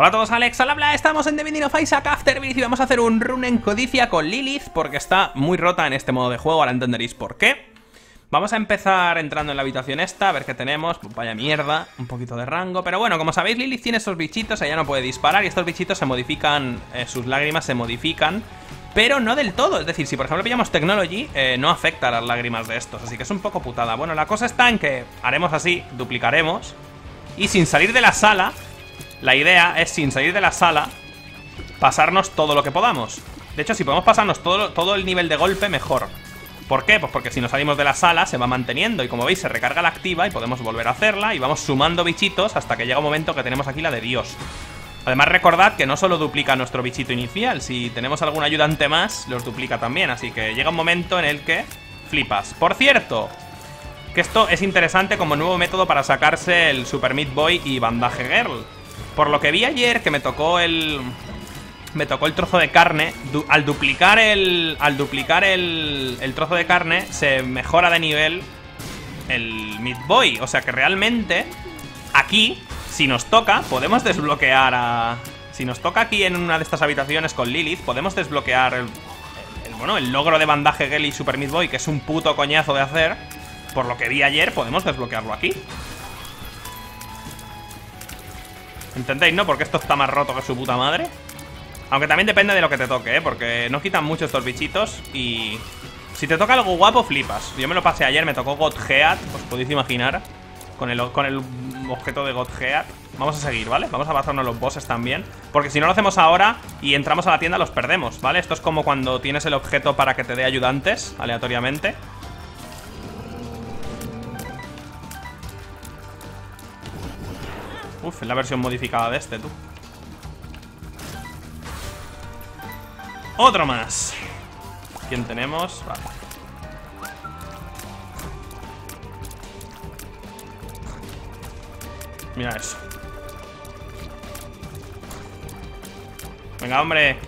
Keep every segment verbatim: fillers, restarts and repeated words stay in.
Hola a todos, Alex al habla, estamos en The Binding of Isaac Afterbirth y vamos a hacer un run en Codicia con Lilith porque está muy rota en este modo de juego, ahora entenderéis por qué. Vamos a empezar entrando en la habitación esta, a ver qué tenemos, pues vaya mierda, un poquito de rango, pero bueno, como sabéis Lilith tiene estos bichitos, ella no puede disparar y estos bichitos se modifican, eh, sus lágrimas se modifican, pero no del todo, es decir, si por ejemplo pillamos Technology, eh, no afecta a las lágrimas de estos, así que es un poco putada. Bueno, la cosa está en que haremos así, duplicaremos y sin salir de la sala... La idea es, sin salir de la sala, pasarnos todo lo que podamos. De hecho, si podemos pasarnos todo, todo el nivel de golpe, mejor. ¿Por qué? Pues porque si nos salimos de la sala se va manteniendo. Y como veis, se recarga la activa y podemos volver a hacerla. Y vamos sumando bichitos hasta que llega un momento que tenemos aquí la de Dios. Además, recordad que no solo duplica nuestro bichito inicial. Si tenemos algún ayudante más, los duplica también. Así que llega un momento en el que flipas. Por cierto... que esto es interesante como nuevo método para sacarse el Super Meat Boy y Bandage Girl. Por lo que vi ayer, que me tocó el... Me tocó el trozo de carne. Du al duplicar el... Al duplicar el, el trozo de carne, se mejora de nivel el Meat Boy. O sea que realmente, aquí, si nos toca, podemos desbloquear a... Si nos toca aquí en una de estas habitaciones con Lilith, podemos desbloquear el, el, bueno, el logro de Bandage Girl y Super Meat Boy, que es un puto coñazo de hacer. Por lo que vi ayer, podemos desbloquearlo aquí. ¿Entendéis, no? Porque esto está más roto que su puta madre. Aunque también depende de lo que te toque, ¿eh? Porque no quitan mucho estos bichitos y... Si te toca algo guapo, flipas. Yo me lo pasé ayer, me tocó Godhead, os podéis imaginar. Con el, con el objeto de Godhead. Vamos a seguir, ¿vale? Vamos a pasarnos los bosses también. Porque si no lo hacemos ahora y entramos a la tienda, los perdemos, ¿vale? Esto es como cuando tienes el objeto para que te dé ayudantes, aleatoriamente. Uf, es la versión modificada de este, tú. Otro más. ¿Quién tenemos? Vale. Mira eso. Venga, hombre.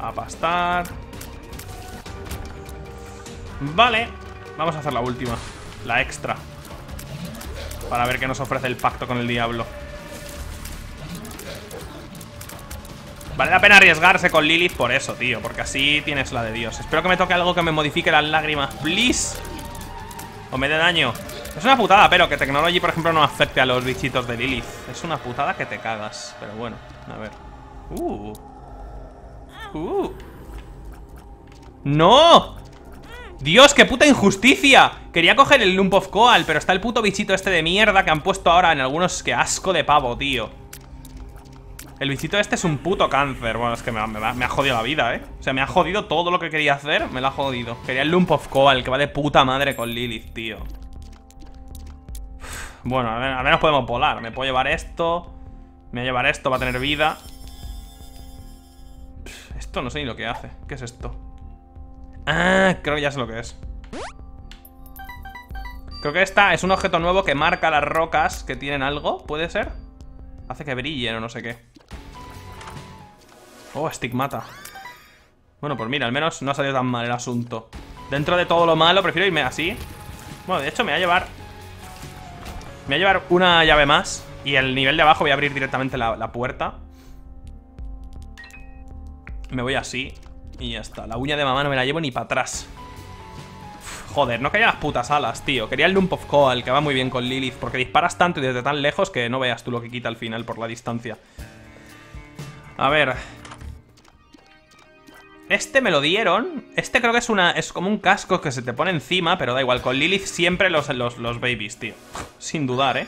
A pastar. Vale. Vamos a hacer la última, la extra, para ver qué nos ofrece el pacto con el diablo. Vale la pena arriesgarse con Lilith por eso, tío, porque así tienes la de Dios. Espero que me toque algo que me modifique las lágrimas, please. O me dé daño. Es una putada, pero que Technology, por ejemplo, no afecte a los bichitos de Lilith. Es una putada que te cagas, pero bueno, a ver. Uh. Uh. ¡No! Dios, qué puta injusticia. Quería coger el Lump of Coal, pero está el puto bichito este de mierda que han puesto ahora en algunos. Que asco de pavo, tío. El bichito este es un puto cáncer. Bueno, es que me, me, me ha jodido la vida, eh. O sea, me ha jodido todo lo que quería hacer. Me lo ha jodido. Quería el Lump of Coal, que va de puta madre con Lilith, tío. Bueno, al menos podemos volar. Me puedo llevar esto. Me voy a llevar esto, va a tener vida. Esto no sé ni lo que hace. ¿Qué es esto? Ah, creo que ya sé lo que es. Creo que esta es un objeto nuevo que marca las rocas que tienen algo, ¿puede ser? Hace que brillen o no sé qué. Oh, estigmata. Bueno, pues mira, al menos no ha salido tan mal el asunto. Dentro de todo lo malo, prefiero irme así. Bueno, de hecho me voy a llevar Me voy a llevar una llave más. Y el nivel de abajo voy a abrir directamente la, la puerta. Me voy así y ya está, la uña de mamá no me la llevo ni para atrás. Uf, joder, no quería las putas alas, tío. Quería el Lump of Coal, que va muy bien con Lilith, porque disparas tanto y desde tan lejos que no veas tú lo que quita al final por la distancia. A ver. Este me lo dieron. Este creo que es una es como un casco que se te pone encima, pero da igual. Con Lilith siempre los, los, los babies, tío. Sin dudar, eh.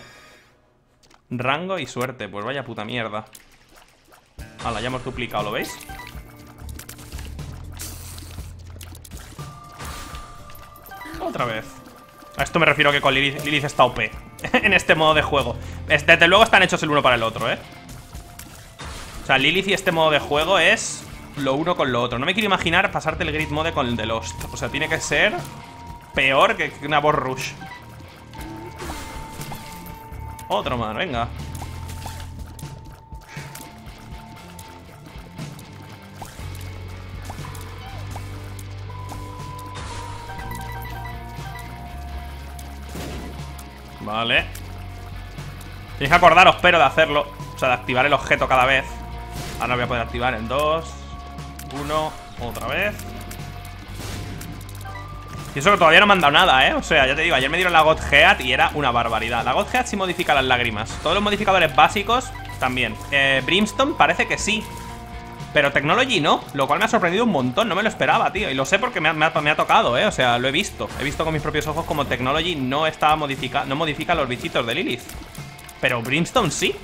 Rango y suerte, pues vaya puta mierda. Hala, ya hemos duplicado, ¿lo veis? Otra vez. A esto me refiero que con Lilith, Lilith está O P en este modo de juego. Desde luego están hechos el uno para el otro, ¿eh? O sea, Lilith y este modo de juego es lo uno con lo otro. No me quiero imaginar pasarte el grid mode con el de Lost. O sea, tiene que ser peor que una boss rush. Otro más, venga. Vale. Tenéis que acordaros, pero, de hacerlo. O sea, de activar el objeto cada vez. Ahora lo voy a poder activar en dos, uno, otra vez. Y eso que todavía no me han dado nada, ¿eh? O sea, ya te digo, ayer me dieron la Godhead y era una barbaridad. La Godhead sí modifica las lágrimas. Todos los modificadores básicos también. eh, Brimstone parece que sí, pero Technology no, lo cual me ha sorprendido un montón. No me lo esperaba, tío. Y lo sé porque me ha, me ha, me ha tocado, ¿eh? O sea, lo he visto. He visto con mis propios ojos como Technology no está modifica, no modifica los bichitos de Lilith. Pero Brimstone sí.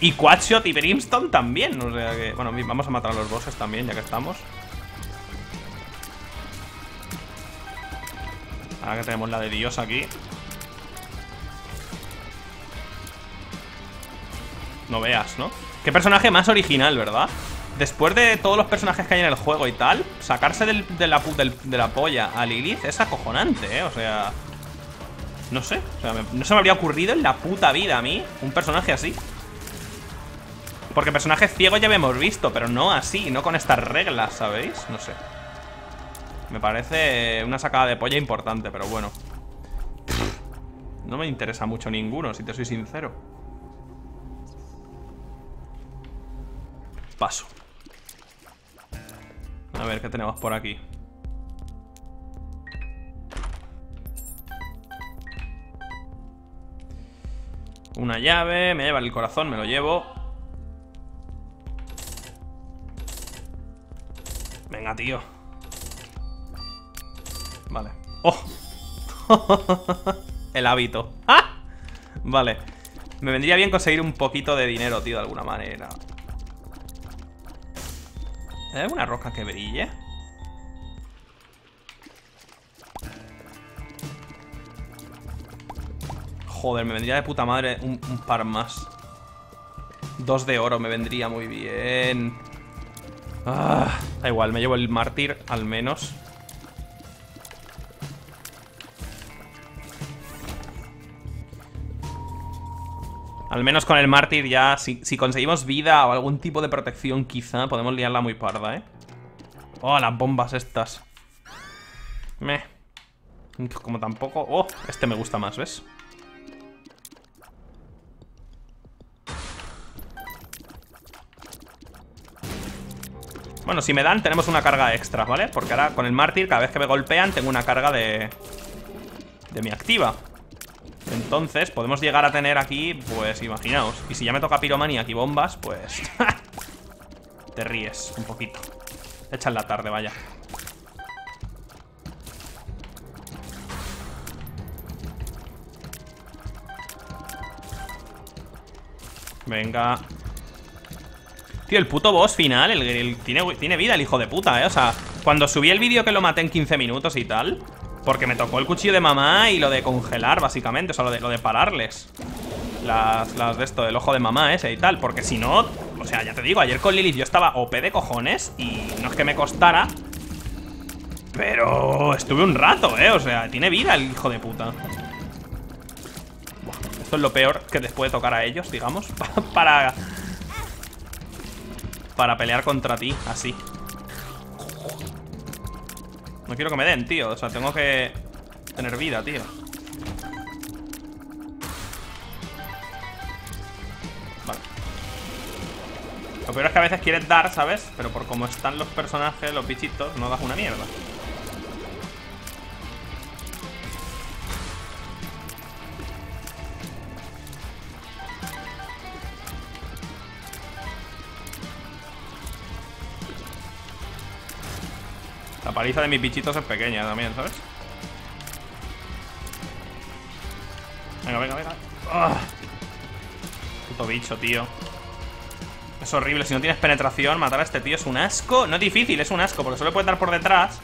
Y Quatshot y Brimstone también. O sea que, bueno, vamos a matar a los bosses también, ya que estamos. Ahora que tenemos la de Dios aquí. No veas, ¿no? Qué personaje más original, ¿verdad? Después de todos los personajes que hay en el juego y tal, sacarse del, de, la, del, de la polla a Lilith es acojonante, ¿eh? O sea... No sé, o sea, me, no se me habría ocurrido en la puta vida a mí un personaje así. Porque personajes ciegos ya habíamos visto, pero no así, no con estas reglas, ¿sabéis? No sé. Me parece una sacada de polla importante, pero bueno. No me interesa mucho ninguno, si te soy sincero. Paso. A ver, ¿qué tenemos por aquí? Una llave, me lleva el corazón, me lo llevo. Venga, tío. Vale. ¡Oh! El hábito. ¡Ah! Vale. Me vendría bien conseguir un poquito de dinero, tío, de alguna manera. ¿Hay alguna roca que brille? Joder, me vendría de puta madre un, un par más. Dos de oro me vendría muy bien. Ah, da igual, me llevo el mártir al menos. Al menos con el mártir ya, si, si conseguimos vida o algún tipo de protección quizá, podemos liarla muy parda, ¿eh? Oh, las bombas estas. Meh. Como tampoco... Oh, este me gusta más, ¿ves? Bueno, si me dan, tenemos una carga extra, ¿vale? Porque ahora con el mártir, cada vez que me golpean, tengo una carga de... de mi activa. Entonces, podemos llegar a tener aquí, pues, imaginaos. Y si ya me toca piromanía y bombas, pues... te ríes un poquito. Echa en la tarde, vaya. Venga. Tío, el puto boss final, el, el, tiene, tiene vida el hijo de puta, ¿eh? O sea, cuando subí el vídeo que lo maté en quince minutos y tal... Porque me tocó el cuchillo de mamá y lo de congelar, básicamente. O sea, lo de, lo de pararles las, las de esto, el ojo de mamá ese y tal. Porque si no, o sea, ya te digo, ayer con Lilith yo estaba O P de cojones. Y no es que me costara, pero estuve un rato, eh. O sea, tiene vida el hijo de puta. Buah, esto es lo peor que les puede tocar a ellos, digamos. Para... para pelear contra ti, así. No quiero que me den, tío. O sea, tengo que tener vida, tío. Vale. Lo peor es que a veces quieres dar, ¿sabes? Pero por cómo están los personajes, los bichitos, no das una mierda. La paliza de mis bichitos es pequeña también, ¿sabes? Venga, venga, venga. ¡Ugh! Puto bicho, tío. Es horrible, si no tienes penetración, matar a este tío es un asco. No es difícil, es un asco, porque solo puedes dar por detrás.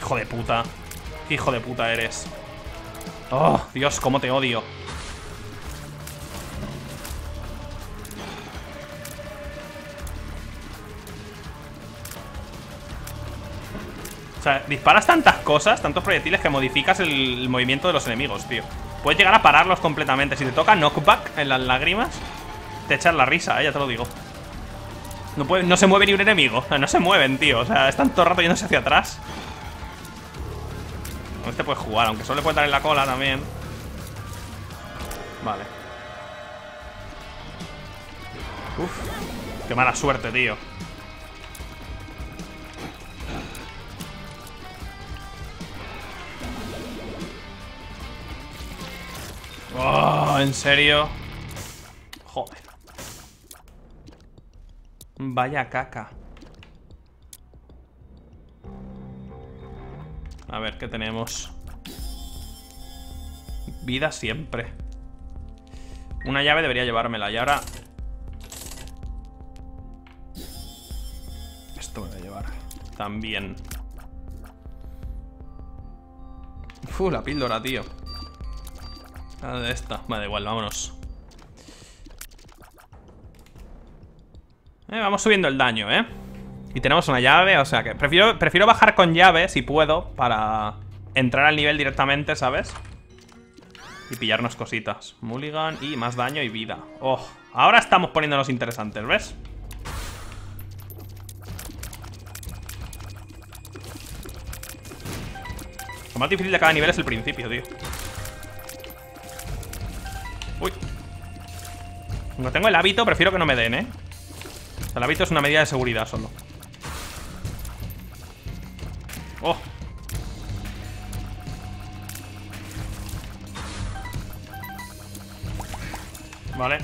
Hijo de puta. Qué hijo de puta eres. ¡Oh, Dios, cómo te odio! O sea, disparas tantas cosas, tantos proyectiles, que modificas el, el movimiento de los enemigos, tío. Puedes llegar a pararlos completamente. Si te toca knockback en las lágrimas, te echas la risa, eh, ya te lo digo. No, puede, no se mueve ni un enemigo. No se mueven, tío. O sea, están todo el rato yéndose hacia atrás. Con este puede jugar, aunque solo le puede dar en la cola también. Vale. Uf. Qué mala suerte, tío. Oh, ¿en serio? Joder. Vaya caca. A ver, ¿qué tenemos? Vida siempre. Una llave debería llevármela. Y ahora... esto me voy a llevar también. Uf, la píldora, tío. La de esta. Vale, igual, vámonos. Eh, vamos subiendo el daño, ¿eh? Y tenemos una llave, o sea que... Prefiero, prefiero bajar con llave, si puedo, para entrar al nivel directamente, ¿sabes? Y pillarnos cositas. Mulligan y más daño y vida. ¡Oh! Ahora estamos poniéndonos interesantes, ¿ves? Lo más difícil de cada nivel es el principio, tío. Uy. No tengo el hábito, prefiero que no me den, ¿eh? El hábito es una medida de seguridad solo. Oh. Vale.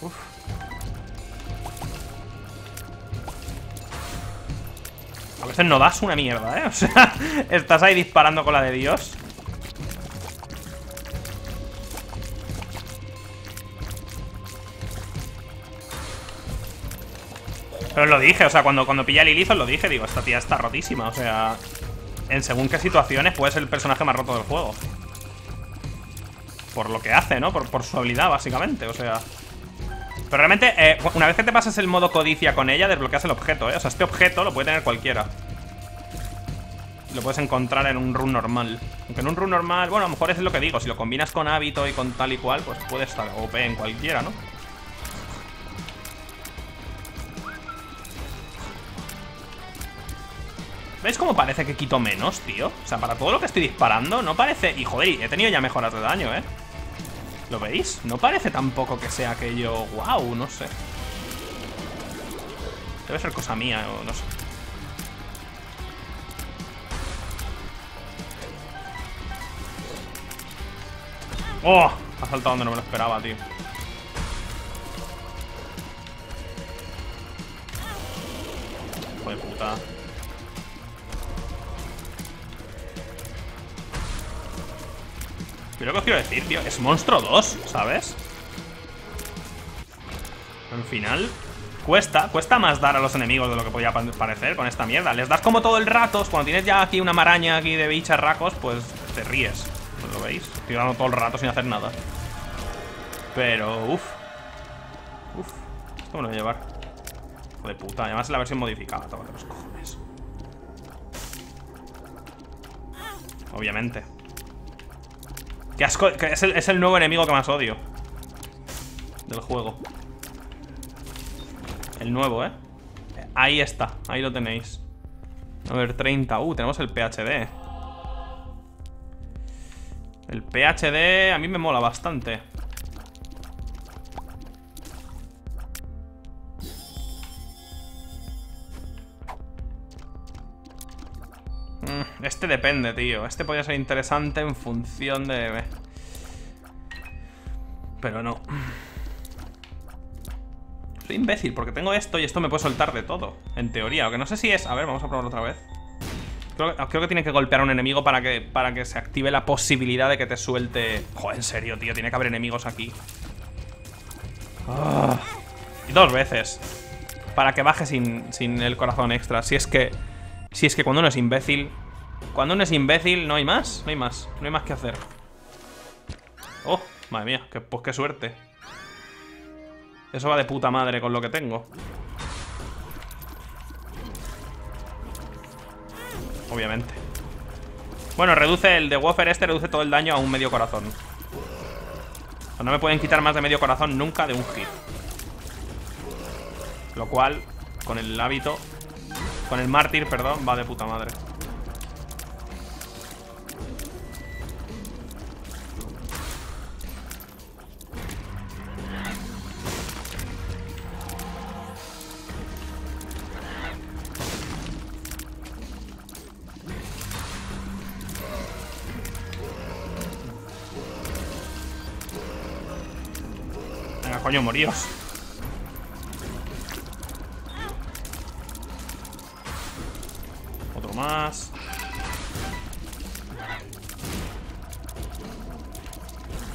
Uf. A veces no das una mierda, ¿eh? O sea, estás ahí disparando con la de Dios. Pero lo dije, o sea, cuando, cuando pillé a Lilith os lo dije, digo, esta tía está rotísima, o sea, en según qué situaciones puede ser el personaje más roto del juego. Por lo que hace, ¿no? Por, por su habilidad, básicamente, o sea. Pero realmente, eh, una vez que te pasas el modo codicia con ella, desbloqueas el objeto, ¿eh? O sea, este objeto lo puede tener cualquiera. Lo puedes encontrar en un run normal. Aunque en un run normal, bueno, a lo mejor es lo que digo, si lo combinas con hábito y con tal y cual, pues puede estar O P en cualquiera, ¿no? ¿Veis cómo parece que quito menos, tío? O sea, para todo lo que estoy disparando, no parece... Y joder, he tenido ya mejoras de daño, ¿eh? ¿Lo veis? No parece tampoco que sea aquello... ¡Wow! No sé. Debe ser cosa mía, o no sé. ¡Oh! Ha saltado donde no me lo esperaba, tío. Hijo de puta. Pero lo que os quiero decir, tío, es monstruo dos, ¿sabes? Al final, cuesta, cuesta más dar a los enemigos de lo que podía parecer con esta mierda. Les das como todo el rato, cuando tienes ya aquí una maraña aquí de bicharracos, pues te ríes. ¿Lo veis? Estoy dando todo el rato sin hacer nada. Pero, uff. Uff, esto me lo voy a llevar. Hijo de puta, además es la versión modificada, tómate los cojones. Obviamente. Qué asco, que es, el, es el nuevo enemigo que más odio del juego. El nuevo, ¿eh? Ahí está, ahí lo tenéis. A ver, treinta. Uh, tenemos el P H D. El P H D a mí me mola bastante. Este depende, tío. Este podría ser interesante en función de... Pero no. Soy imbécil porque tengo esto y esto me puede soltar de todo. En teoría, aunque no sé si es... A ver, vamos a probarlo otra vez. Creo, creo que tiene que golpear a un enemigo para que, para que se active la posibilidad de que te suelte... Joder, en serio, tío. Tiene que haber enemigos aquí. Ah. Y dos veces. Para que baje sin, sin el corazón extra. Si es que... Si es que cuando uno es imbécil... Cuando uno es imbécil, no hay más, no hay más, no hay más que hacer. Oh, madre mía, que, pues qué suerte. Eso va de puta madre con lo que tengo. Obviamente. Bueno, reduce el de Wafer este, reduce todo el daño a un medio corazón. No me pueden quitar más de medio corazón nunca de un hit. Lo cual, con el hábito, con el mártir, perdón, va de puta madre. Venga, coño, moríos. Otro más.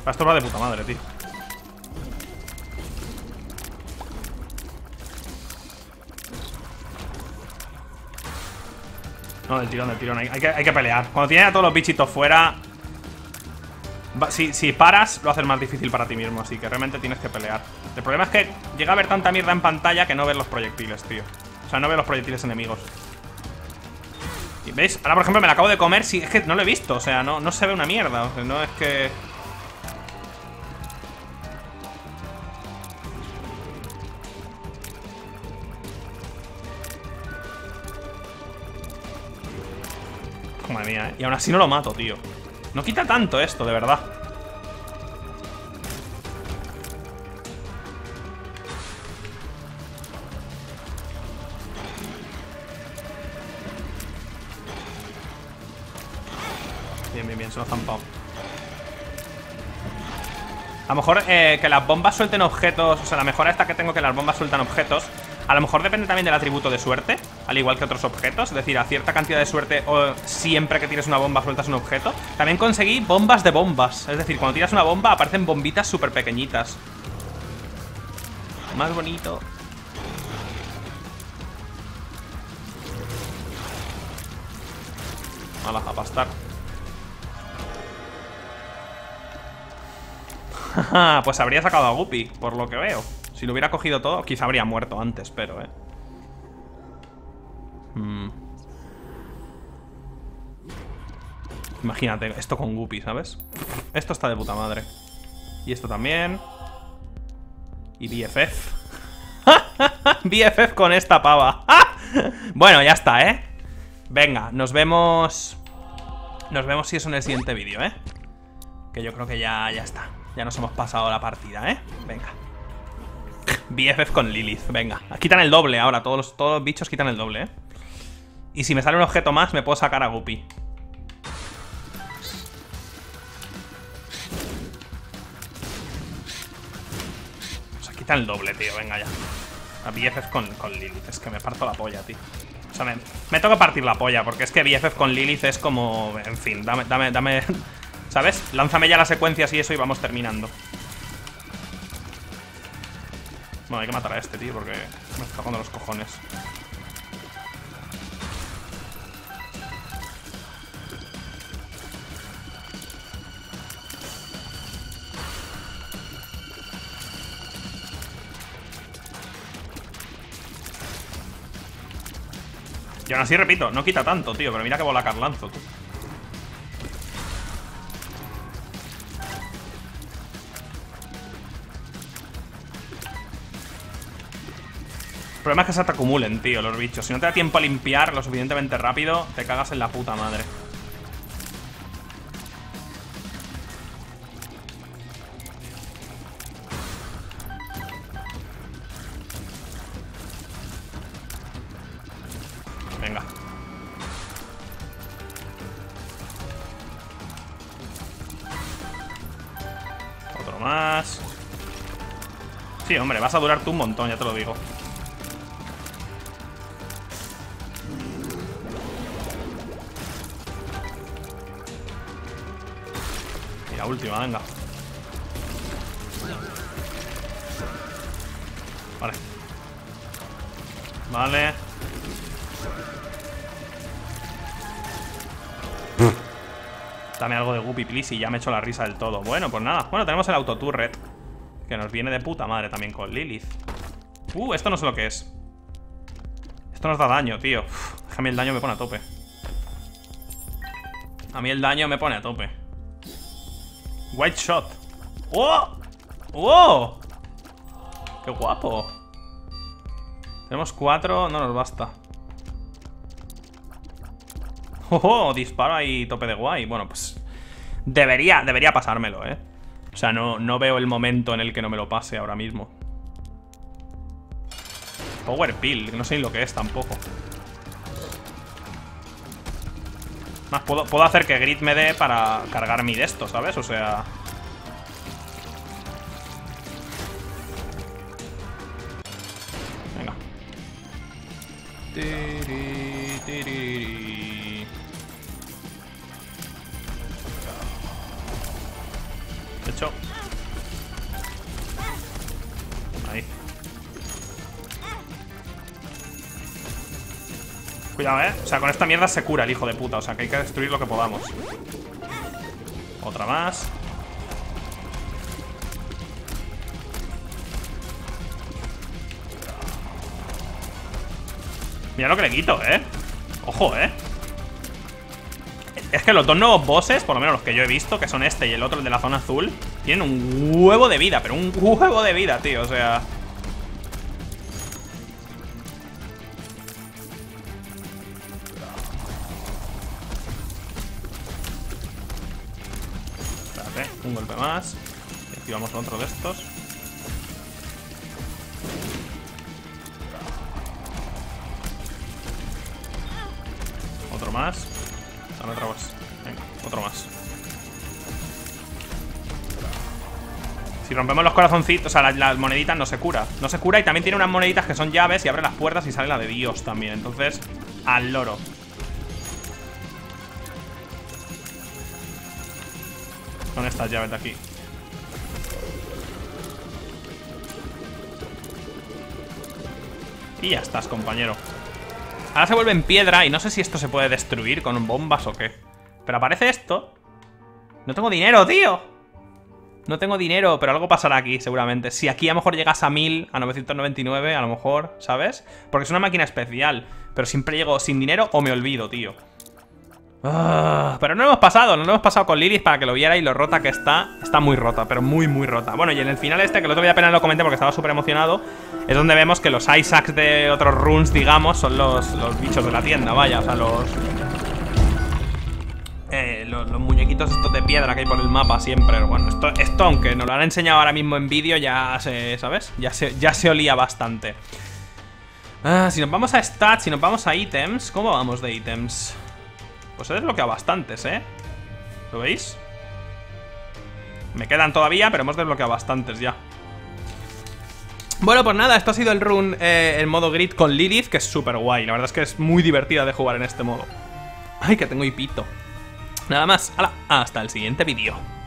Esto va de puta madre, tío. No, del tirón, del tirón. Hay, hay, que, hay que pelear. Cuando tienes a todos los bichitos fuera... Si, si paras, lo haces más difícil para ti mismo. Así que realmente tienes que pelear. El problema es que llega a haber tanta mierda en pantalla que no ves los proyectiles, tío. O sea, no ves los proyectiles enemigos. ¿Y veis? Ahora, por ejemplo, me la acabo de comer. Si, es que no lo he visto. O sea, no, no se ve una mierda. O sea, no es que... Madre mía, ¿eh? Y aún así no lo mato, tío. No quita tanto esto, de verdad. Bien, bien, bien, se lo ha zampado. A lo mejor eh, que las bombas suelten objetos. O sea, la mejora esta que tengo, que las bombas sueltan objetos, a lo mejor depende también del atributo de suerte, al igual que otros objetos. Es decir, a cierta cantidad de suerte, o siempre que tires una bomba sueltas un objeto. También conseguí bombas de bombas. Es decir, cuando tiras una bomba aparecen bombitas súper pequeñitas. Más bonito. Hala, a pastar. Pues habría sacado a Guppy, por lo que veo. Si lo hubiera cogido todo, quizá habría muerto antes, pero, eh. Mm. Imagínate, esto con Guppy, ¿sabes? Esto está de puta madre. Y esto también. Y B F F. B F F con esta pava. Bueno, ya está, ¿eh? Venga, nos vemos. Nos vemos si eso en el siguiente vídeo, ¿eh? Que yo creo que ya, ya está. Ya nos hemos pasado la partida, ¿eh? Venga. B F F con Lilith, venga. Quitan el doble ahora, todos los, todos los bichos quitan el doble, ¿eh? Y si me sale un objeto más, me puedo sacar a Guppy. O sea, quitan el doble, tío, venga ya. A B F F con, con Lilith, es que me parto la polla, tío. O sea, me, me tengo que partir la polla, porque es que B F F con Lilith es como... En fin, dame, dame, dame... ¿Sabes? Lánzame ya las secuencias y eso y vamos terminando. Bueno, hay que matar a este, tío, porque me está tocando los cojones. Y aún así, repito, no quita tanto, tío, pero mira que bola carlanzo, tú. El problema es que se te acumulen, tío, los bichos. Si no te da tiempo a limpiar lo suficientemente rápido, te cagas en la puta madre. Venga. Otro más. Sí, hombre, vas a durar tú un montón, ya te lo digo. La última, venga. Vale. Vale. Dame algo de Guppy, please, y ya me echo la risa del todo. Bueno, pues nada. Bueno, tenemos el autoturret, que nos viene de puta madre también con Lilith. Uh, esto no sé lo que es. Esto nos da daño, tío. Uf, déjame, el daño me pone a tope. A mí el daño me pone a tope. White shot. ¡Oh! ¡Oh! ¡Qué guapo! Tenemos cuatro, no nos basta. ¡Oh, oh! Disparo ahí, tope de guay. Bueno, pues debería, debería pasármelo, ¿eh? O sea, no, no veo el momento en el que no me lo pase ahora mismo. Power Pill, no sé ni lo que es tampoco. Más, puedo, puedo hacer que Grid me dé para cargar mi de esto, ¿sabes? O sea... Venga. Hecho. Ahí. Cuidado, eh. O sea, con esta mierda se cura el hijo de puta. O sea, que hay que destruir lo que podamos. Otra más. Mira lo que le quito, eh. Ojo, eh. Es que los dos nuevos bosses, por lo menos los que yo he visto, que son este y el otro, el de la zona azul, tienen un huevo de vida, pero un huevo de vida, tío, o sea... Espérate, un golpe más. Y activamos otro de estos. Otro más. Otra más. Venga, otro más. Si rompemos los corazoncitos, o sea, las, las moneditas no se cura. No se cura y también tiene unas moneditas que son llaves y abre las puertas y sale la de Dios también. Entonces, al loro. Son estas llaves de aquí. Y ya estás, compañero. Ahora se vuelve en piedra y no sé si esto se puede destruir con bombas o qué. Pero aparece esto. No tengo dinero, tío. No tengo dinero, pero algo pasará aquí, seguramente. Si aquí a lo mejor llegas a mil, a novecientos noventa y nueve, a lo mejor, ¿sabes? Porque es una máquina especial. Pero siempre llego sin dinero o me olvido, tío. Uh, pero no lo hemos pasado, no lo hemos pasado con Lilith para que lo viera y lo rota que está. Está muy rota, pero muy, muy rota. Bueno, y en el final este, que el otro día apenas lo comenté porque estaba súper emocionado, es donde vemos que los Isaacs de otros runes, digamos, son los, los bichos de la tienda, vaya, o sea, los, eh, los... Los muñequitos estos de piedra que hay por el mapa siempre. Bueno, esto, esto aunque nos lo han enseñado ahora mismo en vídeo, ya se, ¿sabes? Ya se, ya se olía bastante. Ah, si nos vamos a stats, si nos vamos a ítems, ¿cómo vamos de ítems? Pues he desbloqueado bastantes, ¿eh? ¿Lo veis? Me quedan todavía, pero hemos desbloqueado bastantes ya. Bueno, pues nada, esto ha sido el run, eh, el modo grid con Lilith, que es súper guay. La verdad es que es muy divertida de jugar en este modo. Ay, que tengo hipito. Nada más, hala, hasta el siguiente vídeo.